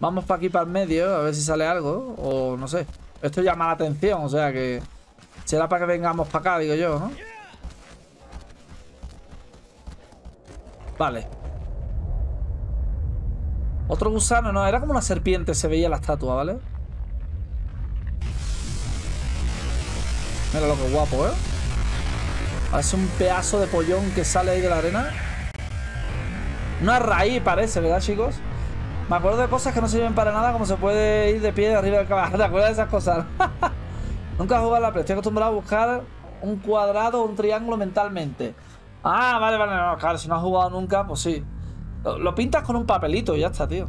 Vamos para aquí, para el medio, a ver si sale algo. O no sé. Esto llama la atención, o sea que... será para que vengamos para acá, digo yo, ¿no? Vale. Otro gusano, no, era como una serpiente, se veía la estatua, ¿vale? Mira lo que guapo, ¿eh? Parece un pedazo de pollón que sale ahí de la arena. Una raíz parece, ¿verdad, chicos? Me acuerdo de cosas que no sirven para nada, como se puede ir de pie de arriba del caballo. ¿Te acuerdas de esas cosas? Nunca he jugado a la Play. Estoy acostumbrado a buscar un cuadrado o un triángulo mentalmente. Ah, vale, vale. No, claro, si no has jugado nunca, pues sí. Lo pintas con un papelito y ya está, tío.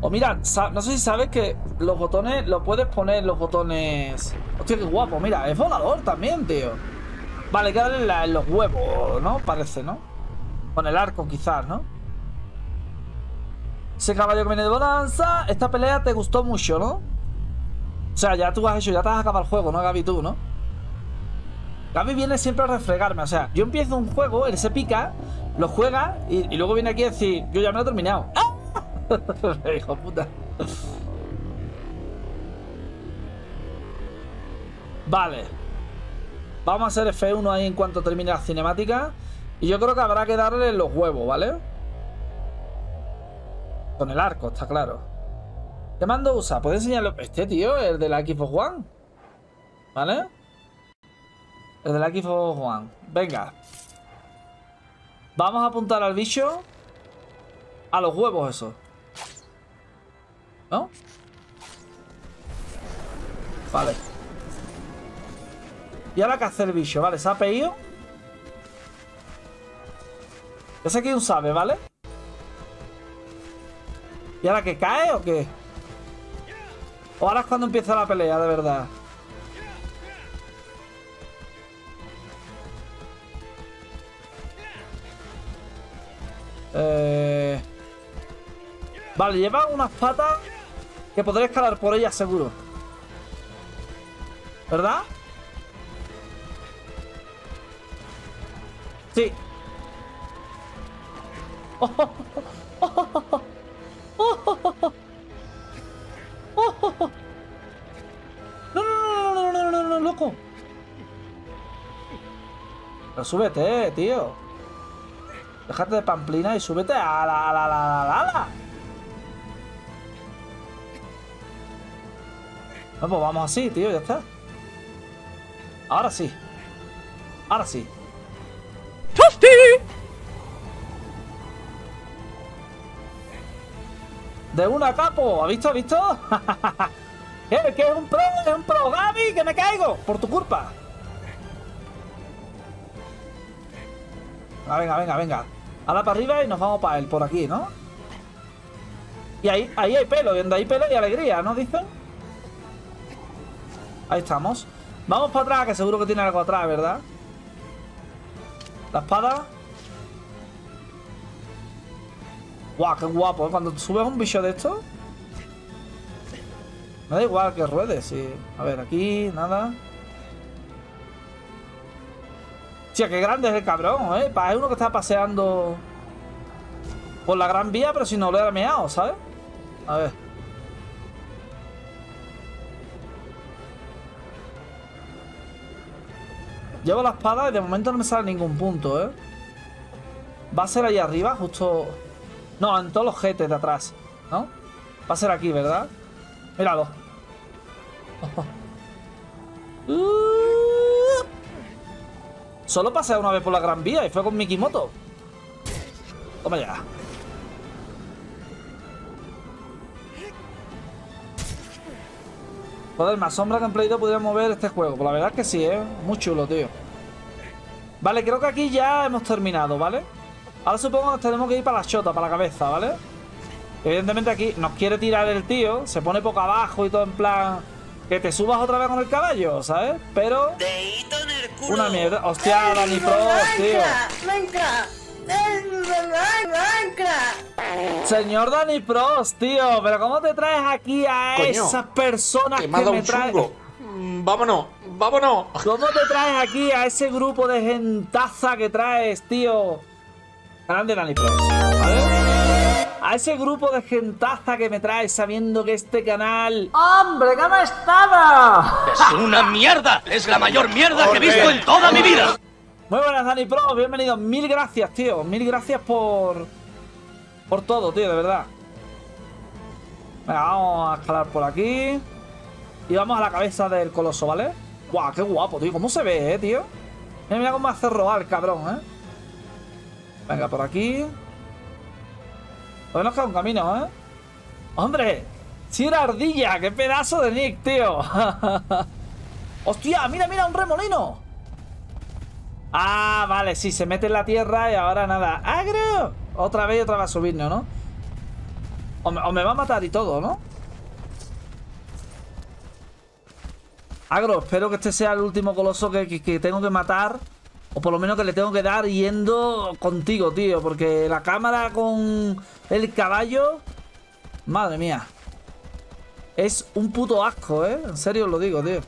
O mira, no sé si sabes que los botones, lo puedes poner los botones... Hostia, qué guapo, mira, es volador también, tío. Vale, hay que darle en los huevos, ¿no? Parece, ¿no? Con el arco quizás, ¿no? Ese caballo que viene de bonanza, esta pelea te gustó mucho, ¿no? O sea, ya tú has hecho, ya te has acabado el juego, ¿no, Gaby? Tú, ¿no? Gaby viene siempre a refregarme, o sea, yo empiezo un juego, él se pica, lo juega y luego viene aquí a decir, yo ya me lo he terminado. ¡Ah! Hijo puta. Vale. Vamos a hacer F1 ahí en cuanto termine la cinemática. Y yo creo que habrá que darle los huevos, ¿vale? Con el arco, está claro. ¿Qué mando usa? ¿Puedes enseñarlo? Este tío, el de la Xbox One. ¿Vale? El de la Xbox One. Venga. Vamos a apuntar al bicho. A los huevos, eso. ¿No? Vale. Y ahora que hace el bicho, vale, se ha pedido. Ya sé que un sabe, ¿vale? ¿Y ahora que cae o qué? O ahora es cuando empieza la pelea, de verdad. Vale, lleva unas patas que podré escalar por ellas seguro. ¿Verdad? Sí. No, no, no, no, no, no, no, loco. Pero súbete, tío. Déjate de pamplina y súbete a la. No, pues vamos así, tío, ya está. Ahora sí. Ahora sí. ¡Tosti! ¡De una, capo! ¿Ha visto? ¿Ha visto? ¿Qué es un pro? ¡Es un pro, Gaby! ¡Que me caigo! ¡Por tu culpa! Venga, venga, venga, venga. Ahora para arriba y nos vamos para él, por aquí, ¿no? Y ahí hay pelo, y donde hay pelo hay alegría, ¿no dicen? Ahí estamos. Vamos para atrás, que seguro que tiene algo atrás, ¿verdad? La espada. Guau, qué guapo, ¿eh? Cuando subes un bicho de esto. Me da igual que ruedes, sí. A ver, aquí, nada. Hostia, qué grande es el cabrón, ¿eh? Es uno que está paseando por la Gran Vía, pero si no lo hubiera meado, ¿sabes? A ver. Llevo la espada y de momento no me sale ningún punto, ¿eh? Va a ser ahí arriba, justo... No, en todos los jetes de atrás, ¿no? Va a ser aquí, ¿verdad? Míralo. Solo pasé una vez por la Gran Vía y fue con Mikimoto. Toma ya. Joder, me asombra que en Play 2 pudiera mover este juego. Pues la verdad es que sí, ¿eh? Muy chulo, tío. Vale, creo que aquí ya hemos terminado, ¿vale? Ahora supongo que nos tenemos que ir para la chota, para la cabeza, ¿vale? Evidentemente aquí nos quiere tirar el tío. Se pone boca abajo y todo en plan... Que te subas otra vez con el caballo, ¿sabes? Pero... Una mierda. Hostia, Dani Pro, tío. ¡Venga! Señor Dani Prost, tío, pero ¿cómo te traes aquí a esas personas que me traen? Vámonos, vámonos. ¿Cómo te traes aquí a ese grupo de gentaza que traes, tío? Grande Dani Prost, ¿vale? A ese grupo de gentaza que me trae sabiendo que este canal... ¡Hombre, que no estaba! ¡Es una mierda! ¡Es la mayor mierda que he visto en toda mi vida! Muy buenas, Dani Pro, bienvenidos. Mil gracias, tío. Mil gracias por todo, tío, de verdad. Venga, vamos a escalar por aquí. Y vamos a la cabeza del coloso, ¿vale? ¡Guau, qué guapo, tío! ¿Cómo se ve, tío? Mira, mira cómo hace robar el cabrón, ¿eh? Venga, por aquí. Todavía nos queda un camino, ¿eh? ¡Hombre! ¡Sí era ardilla! ¡Qué pedazo de Nick, tío! ¡Hostia! ¡Mira, mira! ¡Un remolino! Ah, vale, sí, se mete en la tierra y ahora nada. ¡Agro! Otra vez y otra va a subirnos, ¿no? O me va a matar y todo, ¿no? Agro, espero que este sea el último coloso que tengo que matar. O por lo menos que le tengo que dar yendo contigo, tío. Porque la cámara con el caballo... Madre mía. Es un puto asco, ¿eh? En serio os lo digo, tío.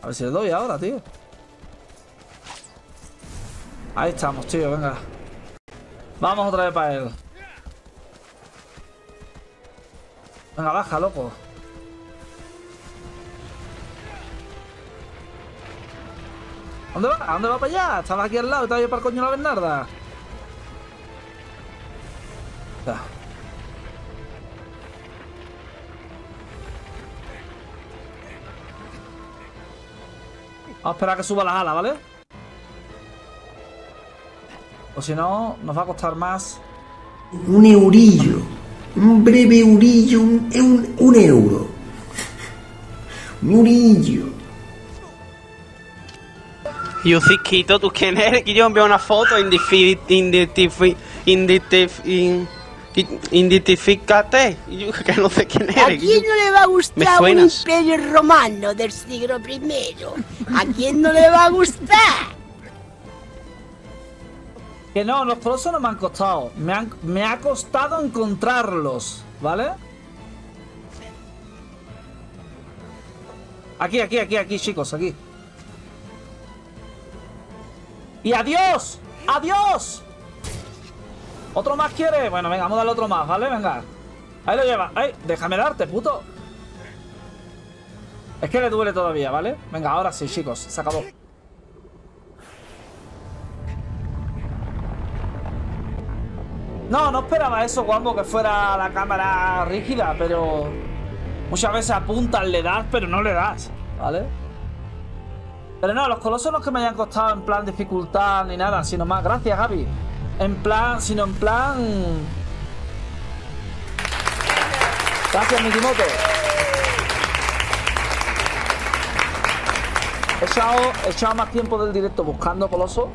A ver si le doy ahora, tío. Ahí estamos, tío, venga. Vamos otra vez para él. Venga, baja, loco. ¿Dónde va? ¿A dónde va para allá? Estaba aquí al lado y te voy a para el coño la Bernarda. Vamos a esperar a que suba las alas, ¿vale? O si no, nos va a costar más. Un eurillo. Un breve eurillo. Un euro. Un eurillo. Yusiquito, ¿tú quién eres? Que yo envío una foto, identifícate. Yo que no sé quién eres. ¿A quién no le va a gustar un imperio romano del siglo I? ¿A quién no le va a gustar? Que no, los colosos no me han costado. Me ha costado encontrarlos, ¿vale? Aquí, chicos, aquí. ¡Y adiós! ¡Adiós! ¿Otro más quiere? Bueno, venga, vamos a darle otro más, ¿vale? Venga. Ahí lo lleva. ¡Ay! Déjame darte, puto. Es que le duele todavía, ¿vale? Venga, ahora sí, chicos. Se acabó. No esperaba eso, Guambo, que fuera la cámara rígida, pero... Muchas veces apuntas, le das, pero no le das, ¿vale? Pero no, los colosos no es que me hayan costado en plan dificultad ni nada, sino más... Gracias, Gaby. Sino en plan... Gracias, Mikimoto. He echado más tiempo del directo buscando coloso.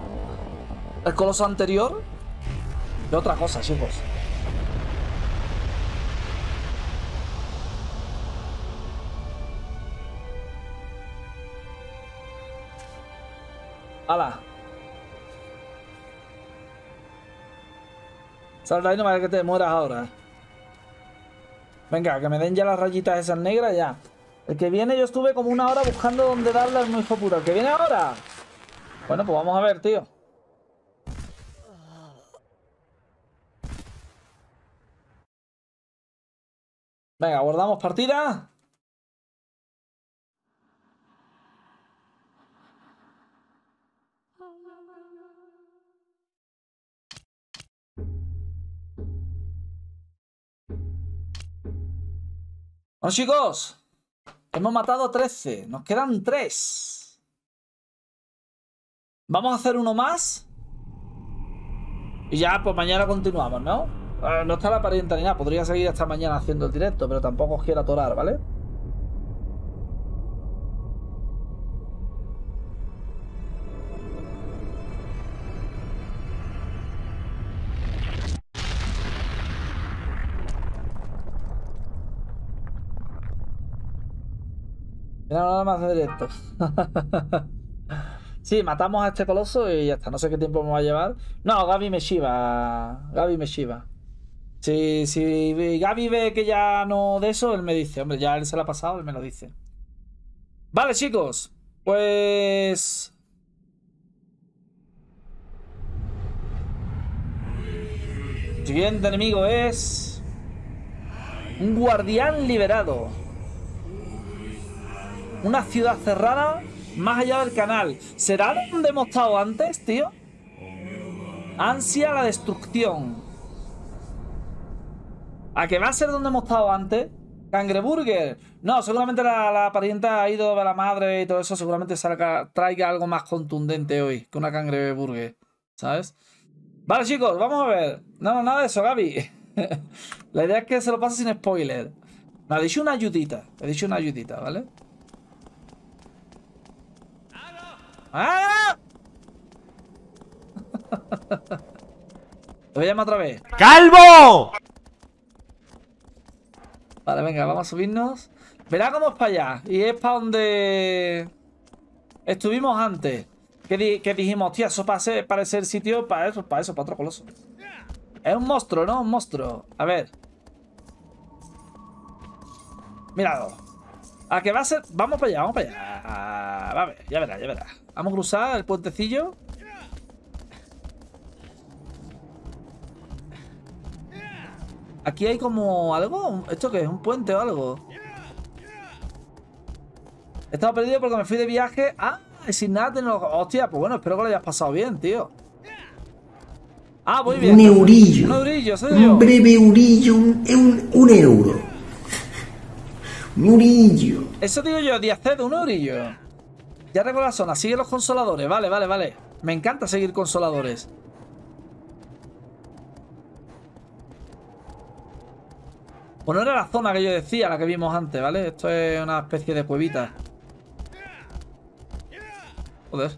El coloso anterior. De otra cosa, chicos. ¡Hala! Sal de ahí, no vale que te mueras ahora. Venga, que me den ya las rayitas esas negras ya. El que viene yo estuve como una hora buscando dónde darle al hijo puro. ¿El que viene ahora? Bueno, pues vamos a ver, tío. Venga, guardamos partida. Bueno, chicos, hemos matado 13, nos quedan 3. Vamos a hacer uno más. Y ya, pues mañana continuamos, ¿no? No está la parienta ni nada, podría seguir hasta mañana haciendo el directo, pero tampoco os quiero atorar, ¿vale? Nada más de directo. Sí, matamos a este coloso y ya está. No sé qué tiempo me va a llevar. No, Gaby me chiva. Si Gaby ve que ya no de eso, él me dice. Hombre, ya él se lo ha pasado, él me lo dice. Vale, chicos. Pues... El siguiente enemigo es un guardián liberado. Una ciudad cerrada más allá del canal. ¿Será donde hemos estado antes, tío? Ansia la destrucción. ¿A qué va a ser donde hemos estado antes? Cangreburger. No, seguramente la parienta ha ido de la madre y todo eso. Seguramente traiga algo más contundente hoy que una cangreburger, ¿sabes? Vale, chicos, vamos a ver. No, nada de eso, Gaby. La idea es que se lo pase sin spoiler. Me ha dicho una ayudita. Me ha dicho una ayudita, ¿vale? ¡Ah! Te voy a llamar otra vez. ¡Calvo! Vale, venga, vamos a subirnos. Verá cómo es para allá. Y es para donde estuvimos antes. Que dijimos, hostia, eso parece el sitio para eso, para otro coloso. Es un monstruo, ¿no? Un monstruo. A ver. Mirado. ¿A qué va a ser? Vamos para allá, vamos para allá. A ver, ya verás, ya verás. Vamos a cruzar el puentecillo. Aquí hay como algo. ¿Esto qué es? ¿Un puente o algo? He estado perdido porque me fui de viaje. Ah, y sin nada tengo... Hostia, pues bueno, espero que lo hayas pasado bien, tío. Ah, voy bien. Un eurillo. Un eurillo, soy yo. Un breve eurillo. Un euro. Un eurillo. Eso digo yo, Diaced, un eurillo. Ya recuerdo la zona. Sigue los consoladores. Vale, vale, vale. Me encanta seguir consoladores. Bueno, era la zona que yo decía, la que vimos antes, ¿vale? Esto es una especie de cuevita. Joder.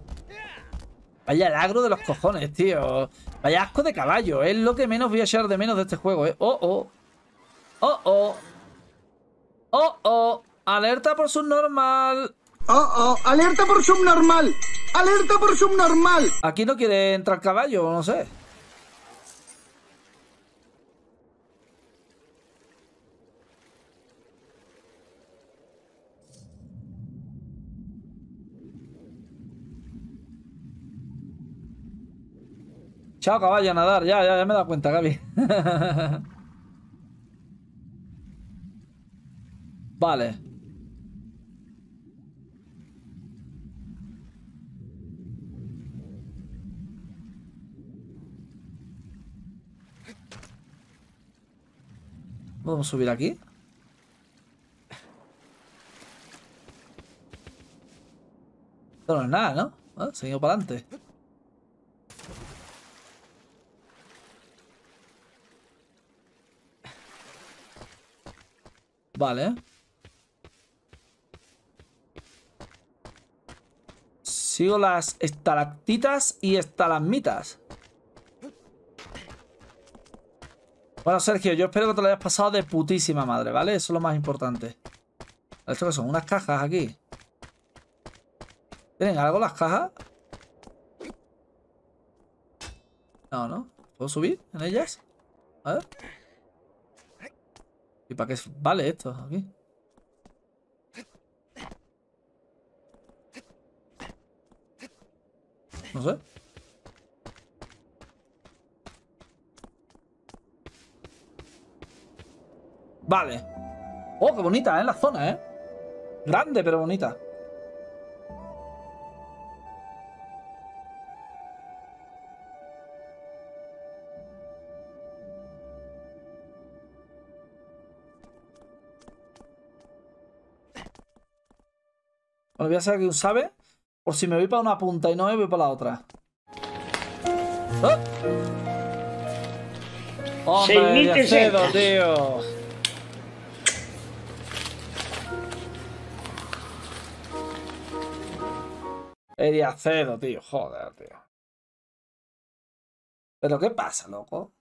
Vaya el agro de los cojones, tío. Vaya asco de caballo. Es lo que menos voy a echar de menos de este juego, ¿eh? Oh, oh. Oh, oh. Oh, oh. Alerta por subnormal. Oh, oh. Alerta por subnormal. Alerta por subnormal. Aquí no quiere entrar caballo, no sé. Chao, caballo, a nadar. Ya me he dado cuenta, Gaby. Vale. ¿Podemos subir aquí? No es nada, ¿no? Bueno, seguimos para adelante. Vale. Sigo las estalactitas y estalagmitas. Bueno, Sergio, yo espero que te lo hayas pasado de putísima madre, ¿vale? Eso es lo más importante. ¿Esto qué son? Unas cajas aquí. ¿Tienen algo las cajas? No, ¿no? ¿Puedo subir en ellas? A ver. ¿Y para qué vale esto aquí? No sé. Vale. Oh, qué bonita, ¿eh? La zona, ¿eh? Grande, pero bonita. Bueno, voy a hacer aquí un sabe por si me voy para una punta y no me voy para la otra. ¡Oh! ¡Hombre, ya cedo, tío! Ya cedo, tío. Joder, tío. ¿Pero qué pasa, loco?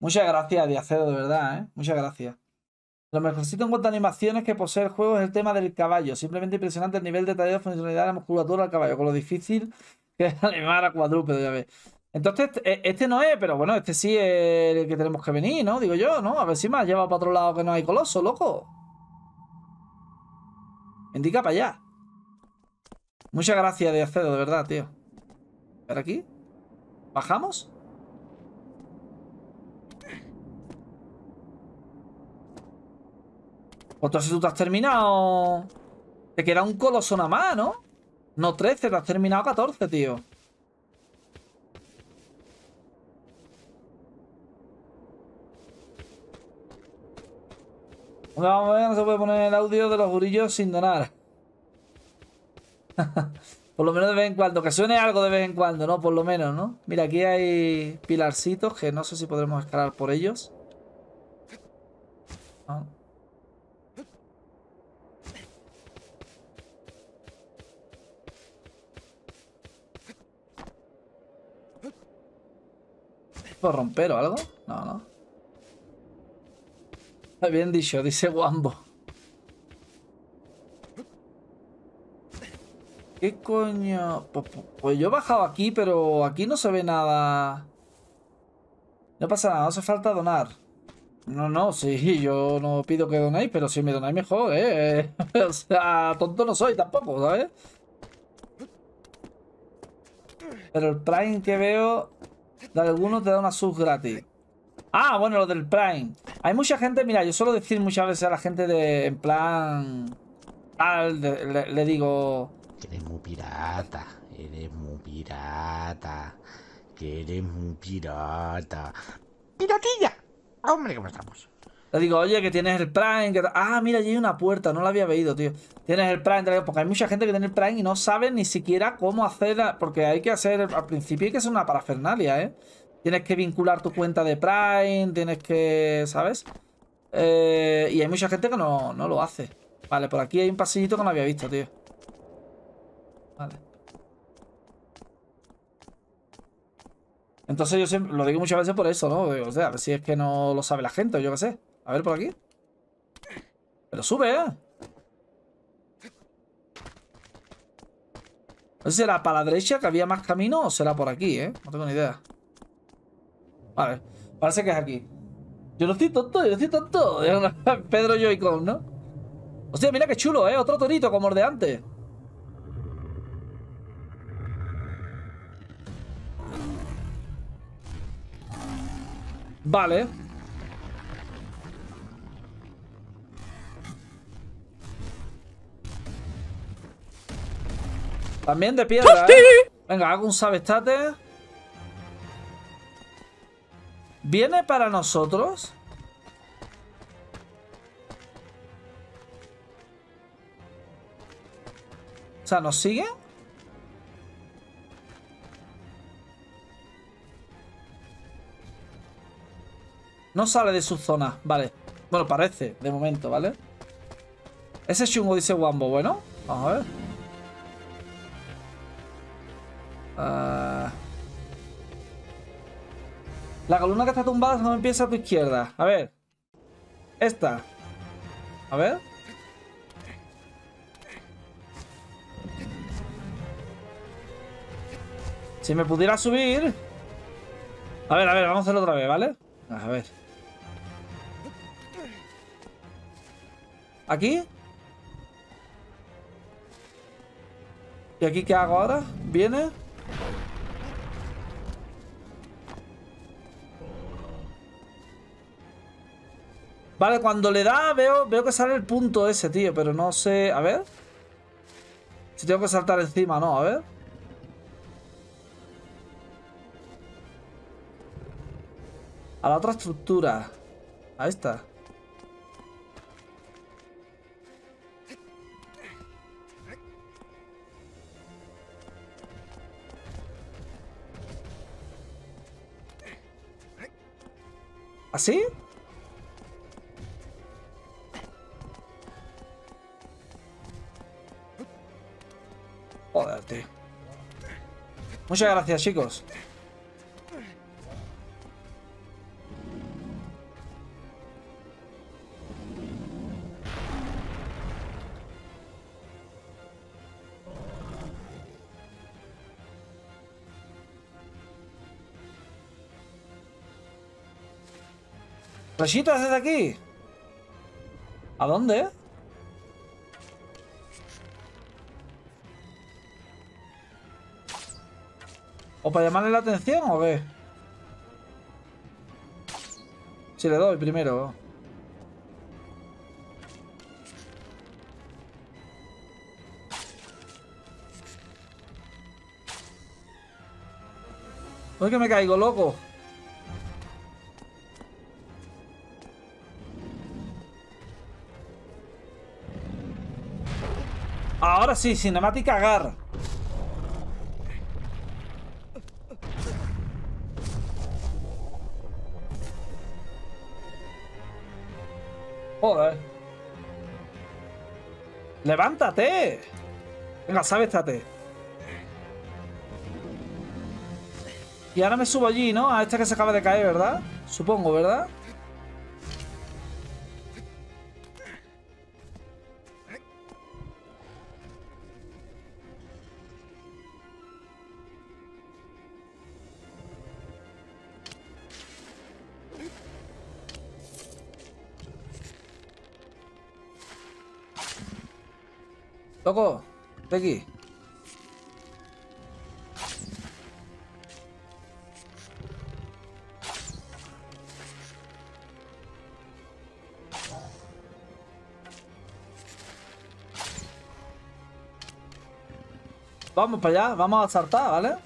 Muchas gracias, Diacedo, de verdad, ¿eh? Muchas gracias. Lo mejorcito en cuanto a animaciones que posee el juego es el tema del caballo. Simplemente impresionante el nivel detallado de funcionalidad de la musculatura del caballo, con lo difícil que es animar a cuadrúpedo, ya ves. Entonces, este no es, pero bueno, este sí es el que tenemos que venir, ¿no? Digo yo, ¿no? A ver si me has llevado para otro lado que no hay coloso, loco. Me indica para allá. Muchas gracias, Diacedo, de verdad, tío. ¿Para aquí? ¿Bajamos? Entonces tú te has terminado... Te queda un coloso nada más, ¿no? No 13, te has terminado 14, tío. Vamos a ver, no se puede poner el audio de los gurillos sin donar. Por lo menos de vez en cuando. Que suene algo de vez en cuando, ¿no? Por lo menos, ¿no? Mira, aquí hay pilarcitos que no sé si podremos escalar por ellos. Ah. ¿Puedo romper o algo? No, no. Bien dicho, dice Wambo. ¿Qué coño? Pues yo he bajado aquí, pero aquí no se ve nada. No pasa nada, no hace falta donar. No, no, sí, yo no pido que donéis, pero si me donáis mejor, ¿eh? O sea, tonto no soy tampoco, ¿sabes? Pero el Prime que veo de alguno te da una sub gratis. Ah, bueno, lo del Prime. Hay mucha gente, mira, yo suelo decir muchas veces a la gente de, en plan... le digo... Que eres muy pirata, eres muy pirata, que eres muy pirata. ¡Piratilla! Hombre, ¿cómo estamos? Le digo, oye, que tienes el Prime, que... Ah, mira, allí hay una puerta, no la había veído, tío. Tienes el Prime, porque hay mucha gente que tiene el Prime y no sabe ni siquiera cómo hacer... Porque hay que hacer, al principio hay que hacer una parafernalia, ¿eh? Tienes que vincular tu cuenta de Prime, tienes que... ¿Sabes? Y hay mucha gente que no lo hace. Vale, por aquí hay un pasillito que no había visto, tío. Vale. Entonces yo siempre, lo digo muchas veces por eso, ¿no? Digo, o sea, a ver si es que no lo sabe la gente o yo qué sé. A ver por aquí. Pero sube, ¿eh? No sé si será para la derecha que había más camino o será por aquí, ¿eh? No tengo ni idea. A ver, parece que es aquí. Yo no estoy tonto, yo no estoy tonto. Pedro Joy-Con, ¿no? Hostia, mira qué chulo, ¿eh? Otro torito como el de antes. Vale. También de piedra, ¿eh? Venga, hago un sabestate. ¿Viene para nosotros? O sea, ¿nos sigue? No sale de su zona, vale. Bueno, parece, de momento, ¿vale? Ese chungo dice Wambo, bueno. Vamos a ver. La columna que está tumbada no empieza a tu izquierda. A ver. Esta. A ver. Si me pudiera subir. A ver, vamos a hacerlo otra vez, ¿vale? A ver. ¿Aquí? ¿Y aquí qué hago ahora? ¿Viene? Vale, cuando le da veo que sale el punto ese, tío. Pero no sé... A ver. Si tengo que saltar encima, no. A ver. A la otra estructura. A esta. ¿Así? Joder, tío. Muchas gracias, chicos. ¿Flechitas desde aquí? ¿A dónde? ¿O para llamarle la atención o qué? Si le doy primero. Uy, que me caigo, loco. Ahora sí, cinemática agar. Joder. ¡Levántate! Venga, sábéstate. Y ahora me subo allí, ¿no? A esta que se acaba de caer, ¿verdad? Supongo, ¿verdad? Loco, de aquí. Vamos para allá, vamos a saltar, ¿vale?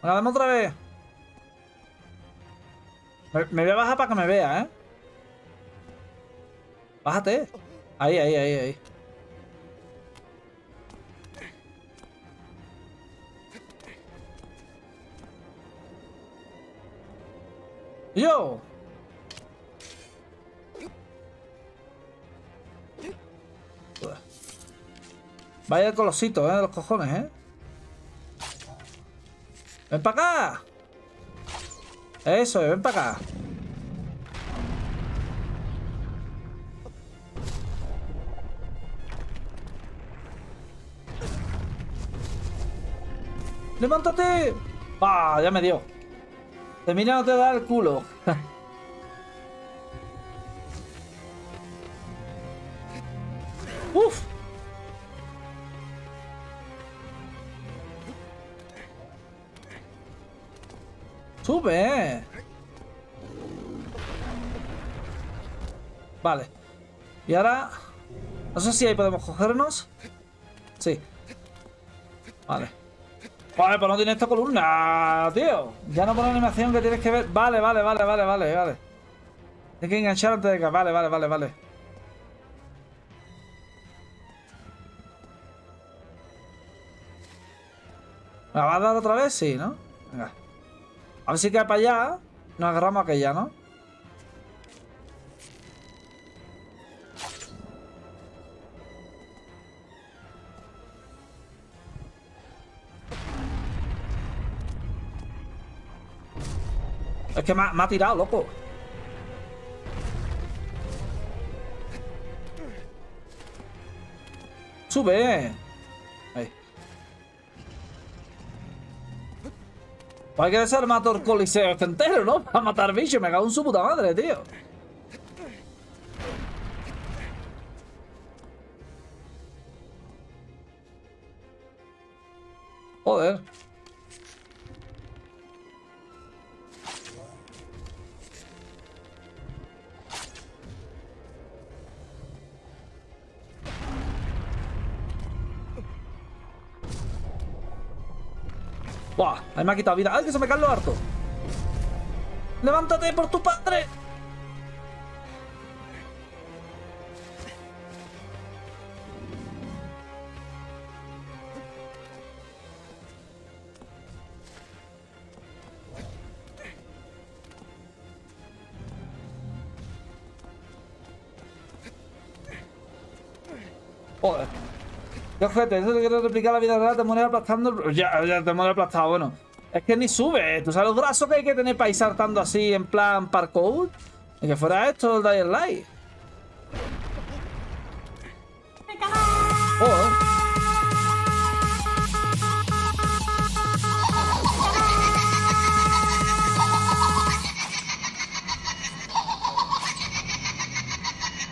Venga, dame otra vez. Me voy a bajar para que me vea, ¿eh? Bájate. Ahí, ahí, ahí, ahí. ¡Yo! Vaya colosito, ¿eh? De los cojones, ¿eh? ¡Ven para acá! Eso es, ven para acá. ¡Levántate! ¡Ah! Ya me dio. Te mira, no te da el culo. ¡Uf! ¡Sube! Vale. Y ahora... No sé si ahí podemos cogernos. Sí. Vale. Vale, pues no tiene esta columna, tío. Ya no pone animación que tienes que ver. Vale, vale, vale, vale, vale, vale. Tienes que enganchar antes de que... Vale, vale, vale, vale. ¿Me va a dar otra vez? Sí, ¿no? Venga. A ver si queda para allá. Nos agarramos a aquella, ¿no? Es que me ha tirado, loco. ¡Sube! Pues hay que desarmar todo el coliseo este entero, ¿no? Para matar bichos. Me cago en su puta madre, tío. Joder. ¡Buah! Ahí me ha quitado vida. ¡Ay, que se me cae lo harto! ¡Levántate por tu padre! Joder. Qué gente, eso te quiero replicar la vida real, te mueres aplastando. Ya te mueres aplastado, bueno. Es que ni sube. ¿Tú sabes los brazos que hay que tener para ir saltando así en plan parkour? Y que fuera esto el Dying Light. Joder.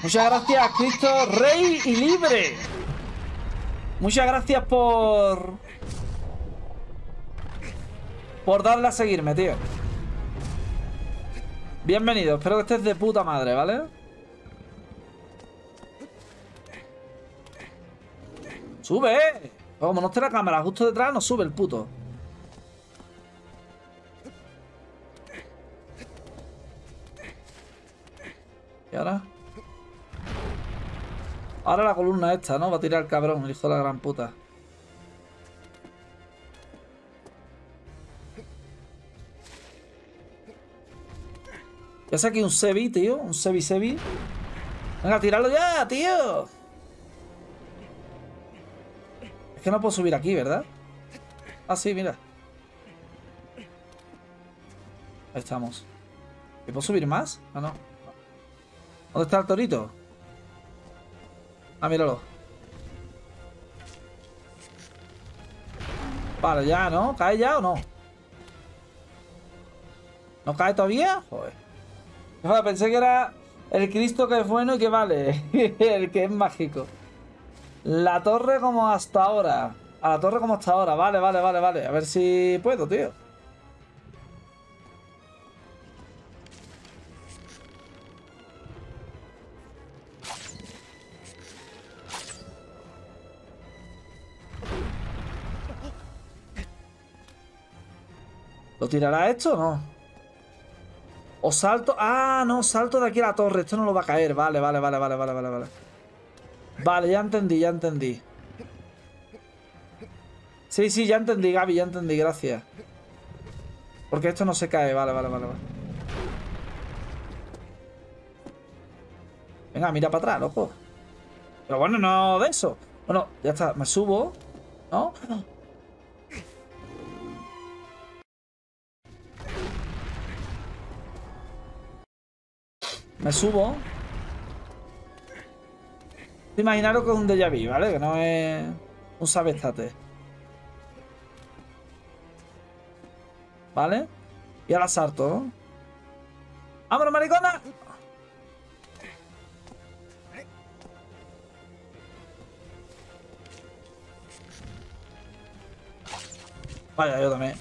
Muchas gracias, Cristo Rey y Libre. Muchas gracias por darle a seguirme, tío. Bienvenido, espero que estés de puta madre, ¿vale? ¡Sube! Como no esté la cámara justo detrás, no sube el puto. ¿Y ahora? Ahora la columna esta, ¿no? Va a tirar el cabrón, el hijo de la gran puta. Ya saqué un Sebi, tío. Un Sebi. Venga, tíralo ya, tío. Es que no puedo subir aquí, ¿verdad? Ah, sí, mira. Ahí estamos. ¿Y puedo subir más? Ah, no. ¿Dónde está el torito? Ah, míralo. Para ya, ¿no? ¿Cae ya o no? ¿No cae todavía? Joder. Pensé que era el Cristo que es bueno y que vale. El que es mágico. La torre como hasta ahora. A la torre como hasta ahora. Vale. A ver si puedo, tío. ¿Lo tirará esto o no? O salto... Ah, no, salto de aquí a la torre. Esto no lo va a caer. Vale. Vale, ya entendí. Sí, ya entendí, Gaby, gracias. Porque esto no se cae. Vale. Venga, mira para atrás, loco. Pero bueno, no de eso. Bueno, ya está, me subo. ¿No? Me subo. Imaginaros que es un déjà vu, ¿vale? Que no es un sabestate. ¿Vale? Y ahora salto, ¿no? ¡Vámonos, maricona! Vaya, yo también.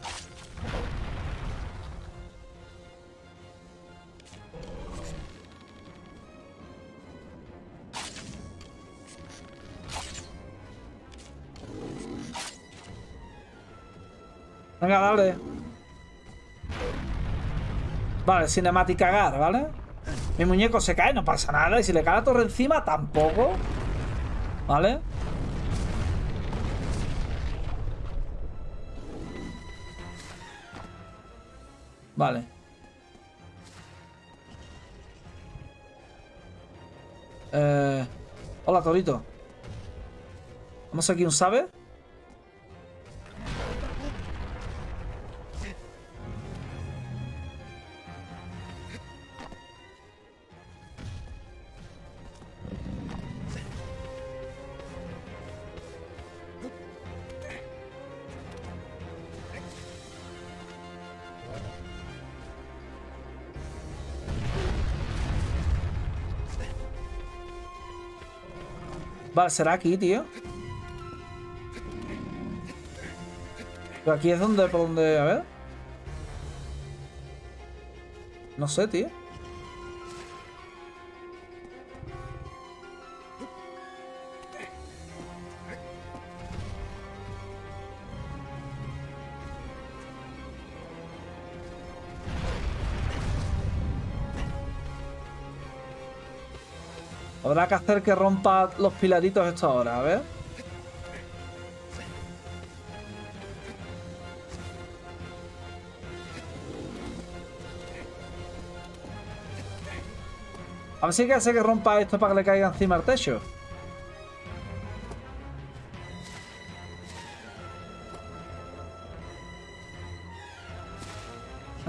Venga, dale. Vale, cinemática cagar, ¿vale? Mi muñeco se cae, no pasa nada. Y si le cae la torre encima, tampoco. ¿Vale? Vale. Hola, torito. Vamos aquí, ¿un sabe? Vale, será aquí, tío. Pero aquí es donde, por donde, a ver. No sé, tío. Habrá que hacer que rompa los pilaritos esto ahora, a ver. A ver si hay que hacer que rompa esto para que le caiga encima al techo.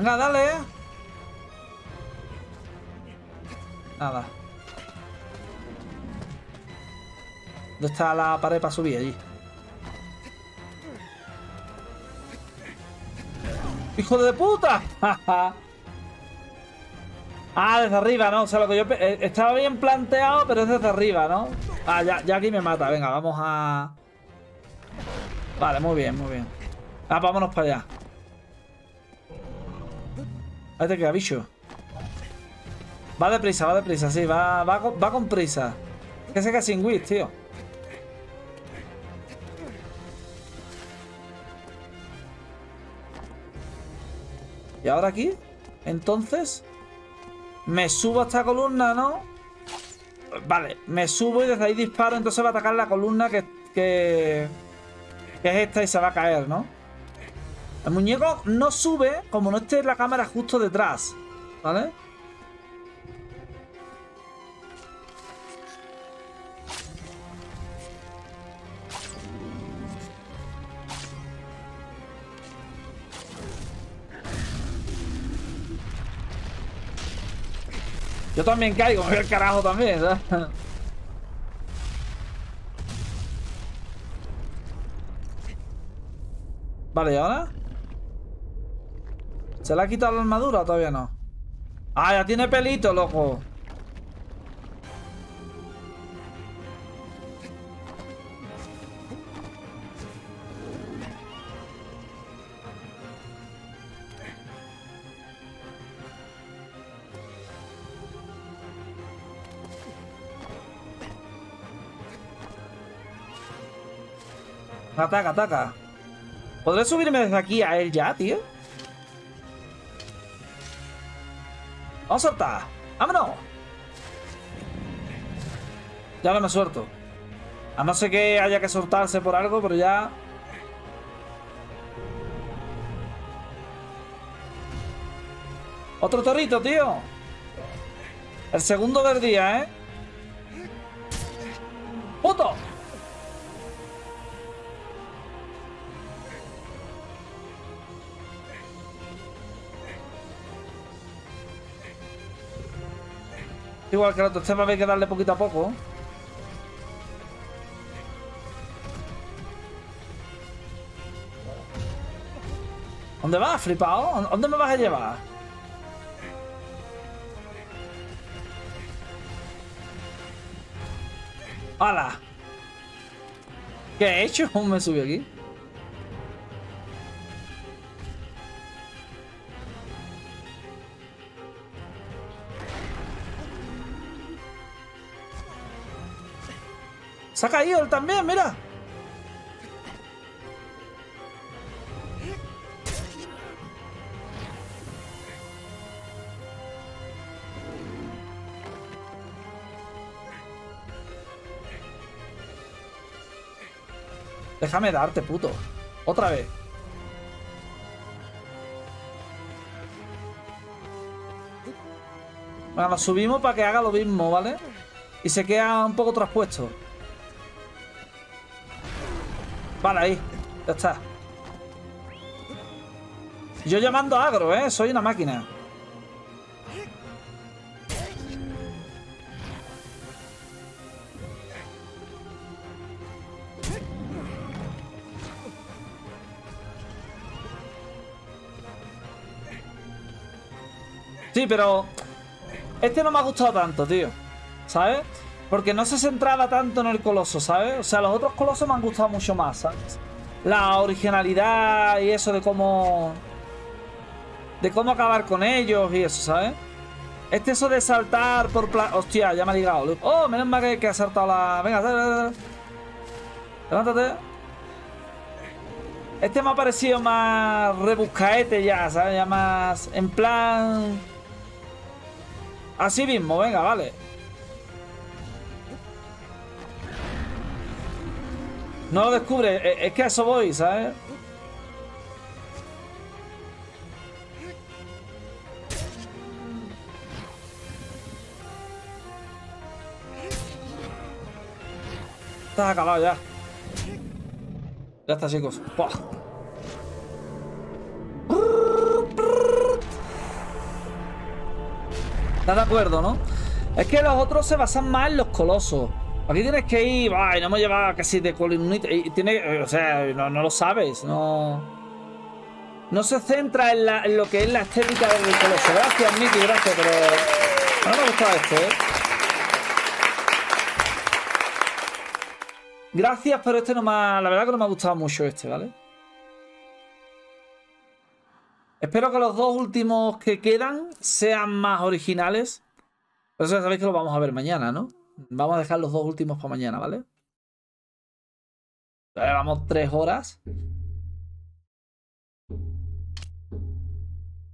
Venga, dale, ¿eh? Nada. ¿Dónde está la pared para subir allí? ¡Hijo de puta! Ah, desde arriba, ¿no? O sea, lo que yo... Estaba bien planteado, pero es desde arriba, ¿no? Ah, ya aquí me mata. Venga, vamos a... Vale, muy bien, muy bien. Ah, vámonos para allá. Ahí te queda, bicho. Va deprisa, sí. Va con prisa. Que se queda sin whiz, tío. ¿Y ahora aquí? Entonces... Me subo a esta columna, ¿no? Vale, me subo y desde ahí disparo. Entonces va a atacar la columna que es esta y se va a caer, ¿no? El muñeco no sube como no esté la cámara justo detrás, ¿vale? Yo también caigo, me voy al carajo también, ¿sabes? Vale, ¿y ahora? ¿Se le ha quitado la armadura o todavía no? ¡Ah, ya tiene pelito, loco! Ataca, ataca. ¿Podré subirme desde aquí a él ya, tío? Vamos a soltar. ¡Vámonos! Ya no me suelto. A no ser que haya que soltarse por algo, pero ya... Otro torito, tío. El segundo del día, ¿eh? ¡Puto! Igual que el otro, este va a haber que darle poquito a poco. ¿Dónde vas, flipado? ¿Dónde me vas a llevar? ¡Hala! ¿Qué he hecho? Me subí aquí. Se ha caído él también, mira. Déjame darte, puto. Otra vez. Bueno, nos subimos para que haga lo mismo, ¿vale? Y se queda un poco traspuesto. Vale, ahí. Ya está. Yo llamando agro, ¿eh? Soy una máquina. Sí, pero... Este no me ha gustado tanto, tío. ¿Sabes? Porque no se centraba tanto en el coloso, ¿sabes? O sea, los otros colosos me han gustado mucho más, ¿sabes? La originalidad y eso de cómo... De cómo acabar con ellos y eso, ¿sabes? Eso de saltar por... Hostia, ya me ha ligado. ¡Oh, menos mal que ha saltado la... Venga, dale. Levántate. Este me ha parecido más rebuscaete ya, ¿sabes? Ya más... En plan... Así mismo, venga, vale. No lo descubre, es que a eso voy, ¿sabes? Estás acabado ya. Ya está, chicos. ¡Puah! ¿Estás de acuerdo, no? Es que los otros se basan más en los colosos. Aquí tienes que ir... Ay, no me llevaba casi de columnita. Tiene... O sea, no lo sabes. No se centra en lo que es la estética del coloso. Gracias, Mickey, gracias, pero... No me ha gustado esto, ¿eh? Gracias, pero este no me ha... La verdad que no me ha gustado mucho este, ¿vale? Espero que los dos últimos que quedan sean más originales. Pero eso ya sabéis que lo vamos a ver mañana, ¿no? Vamos a dejar los dos últimos para mañana, ¿vale? Llevamos 3 horas.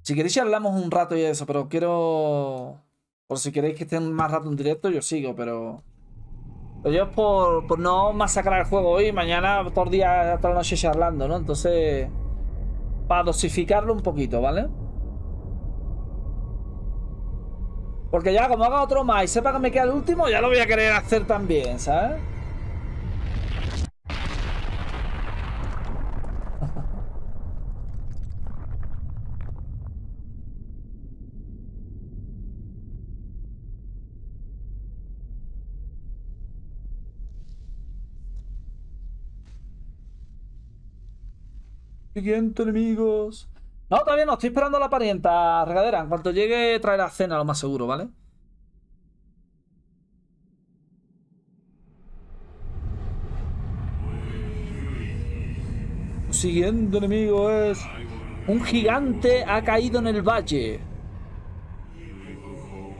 Si queréis charlamos un rato y eso, pero quiero... Por si queréis que estén más rato en directo, yo sigo, pero... Yo es por no masacrar el juego hoy, mañana todo el día, toda la noche charlando, ¿no? Entonces... Para dosificarlo un poquito, ¿vale? Porque ya, como haga otro más y sepa que me queda el último, ya lo voy a querer hacer también, ¿sabes? Siguiente, enemigos. No, todavía no, estoy esperando a la parienta regadera. En cuanto llegue, trae la cena, lo más seguro, ¿vale? El siguiente enemigo es... Un gigante ha caído en el valle.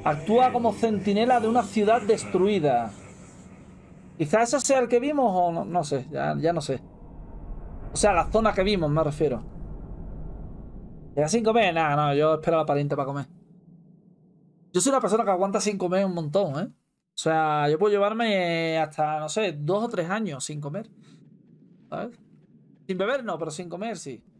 Actúa como centinela de una ciudad destruida. Quizás ese sea el que vimos o no, no sé, ya no sé. O sea, la zona que vimos, me refiero. ¿Queda sin comer? Nada, no, yo espero a la pariente para comer. Yo soy una persona que aguanta sin comer un montón, ¿eh? O sea, yo puedo llevarme hasta, no sé, 2 o 3 años sin comer. ¿Sabes? Sin beber no, pero sin comer sí.